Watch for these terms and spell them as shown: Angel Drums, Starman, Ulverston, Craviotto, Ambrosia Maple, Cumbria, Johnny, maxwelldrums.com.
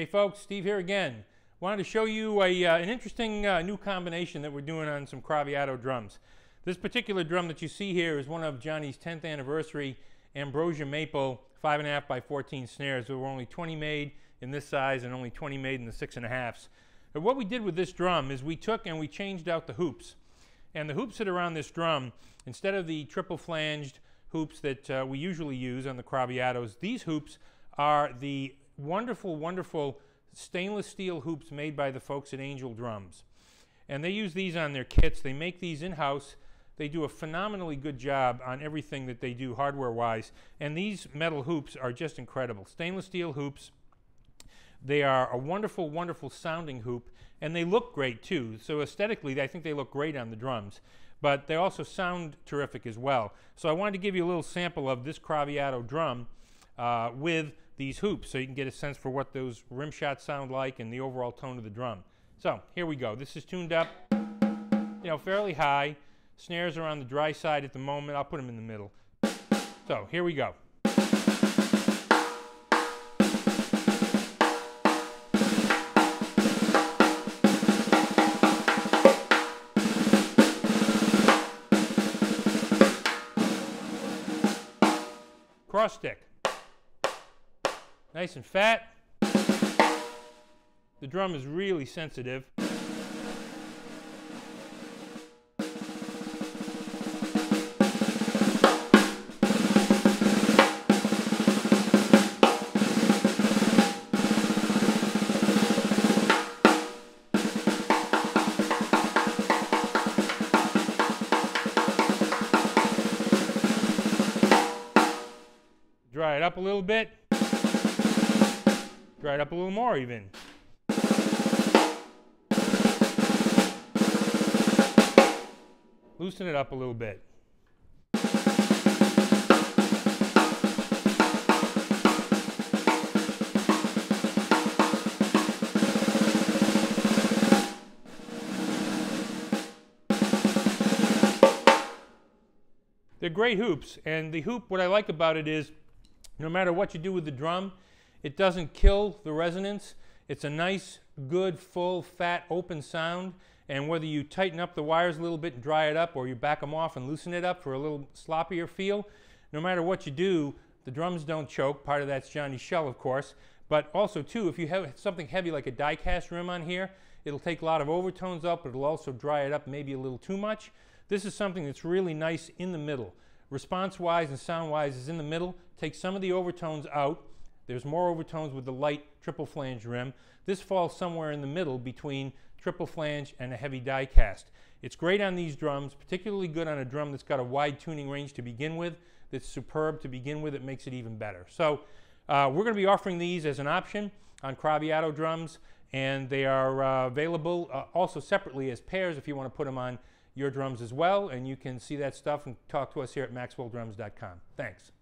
Hey folks, Steve here again. Wanted to show you an interesting new combination that we're doing on some Craviotto drums. This particular drum that you see here is one of Johnny's 10th anniversary Ambrosia Maple 5.5 by 14 snares. There were only 20 made in this size and only 20 made in the 6.5s. But what we did with this drum is we took and we changed out the hoops. And the hoops that are on this drum, instead of the triple flanged hoops that we usually use on the Craviottos, these hoops are the wonderful, wonderful stainless steel hoops made by the folks at Angel Drums. And they use these on their kits. They make these in-house. They do a phenomenally good job on everything that they do hardware-wise. And these metal hoops are just incredible. Stainless steel hoops. They are a wonderful, wonderful sounding hoop. And they look great, too. So aesthetically, I think they look great on the drums. But they also sound terrific as well. So I wanted to give you a little sample of this Craviotto drum with these hoops so you can get a sense for what those rim shots sound like and the overall tone of the drum. So here we go. This is tuned up, fairly high. Snares are on the dry side at the moment. I'll put them in the middle. So here we go. Cross stick. Nice and fat. The drum is really sensitive. Dry it up a little bit. Dry it up a little more even. Loosen it up a little bit. They're great hoops, and the hoop, what I like about it is no matter what you do with the drum, it doesn't kill the resonance. It's a nice, good, full, fat, open sound. And whether you tighten up the wires a little bit and dry it up, or you back them off and loosen it up for a little sloppier feel, no matter what you do, the drums don't choke. Part of that's Johnny's shell, of course. But also, too, if you have something heavy like a die-cast rim on here, it'll take a lot of overtones up, but it'll also dry it up maybe a little too much. This is something that's really nice in the middle. Response-wise and sound-wise is in the middle. Take some of the overtones out. There's more overtones with the light triple flange rim. This falls somewhere in the middle between triple flange and a heavy die cast. It's great on these drums, particularly good on a drum that's got a wide tuning range to begin with, that's superb to begin with. It makes it even better. So we're going to be offering these as an option on Craviotto drums, and they are available also separately as pairs if you want to put them on your drums as well. And you can see that stuff and talk to us here at maxwelldrums.com. Thanks.